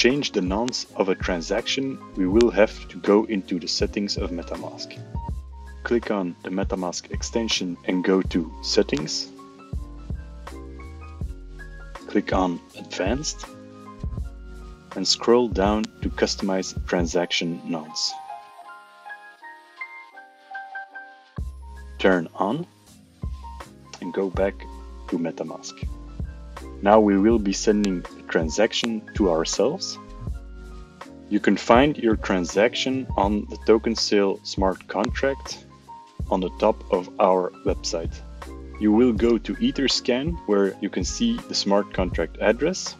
change the nonce of a transaction, we will have to go into the settings of MetaMask. Click on the MetaMask extension and go to Settings. Click on Advanced and scroll down to customize transaction nonce. Turn on and go back to MetaMask. Now we will be sending a transaction to ourselves. You can find your transaction on the token sale smart contract on the top of our website. You will go to Etherscan, where you can see the smart contract address,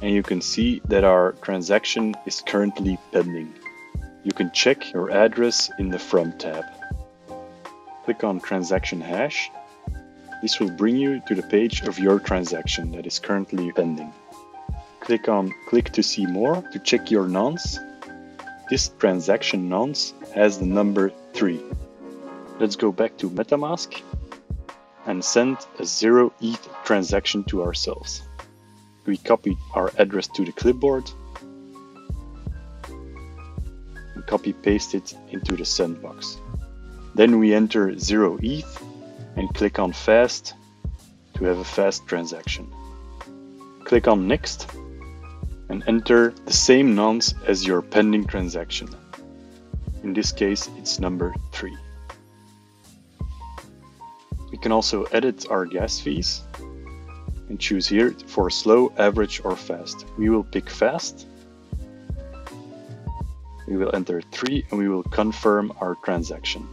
and you can see that our transaction is currently pending. You can check your address in the From tab. Click on Transaction Hash. This will bring you to the page of your transaction that is currently pending. Click on Click to see more to check your nonce. This transaction nonce has the number 3. Let's go back to MetaMask and send a 0 ETH transaction to ourselves. We copy our address to the clipboard and copy paste it into the sandbox. Then we enter 0 ETH and click on Fast to have a fast transaction. Click on Next and enter the same nonce as your pending transaction. In this case, it's number 3. We can also edit our gas fees and choose here for slow, average, or fast. We will pick fast. We will enter 3 and we will confirm our transaction.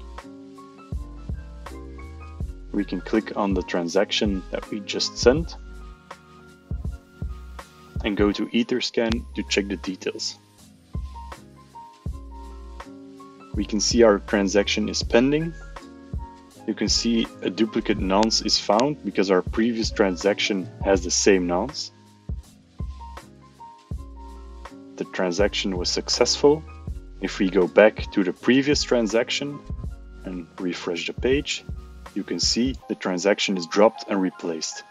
We can click on the transaction that we just sent and go to Etherscan to check the details. We can see our transaction is pending. You can see a duplicate nonce is found because our previous transaction has the same nonce. The transaction was successful. If we go back to the previous transaction and refresh the page, you can see the transaction is dropped and replaced.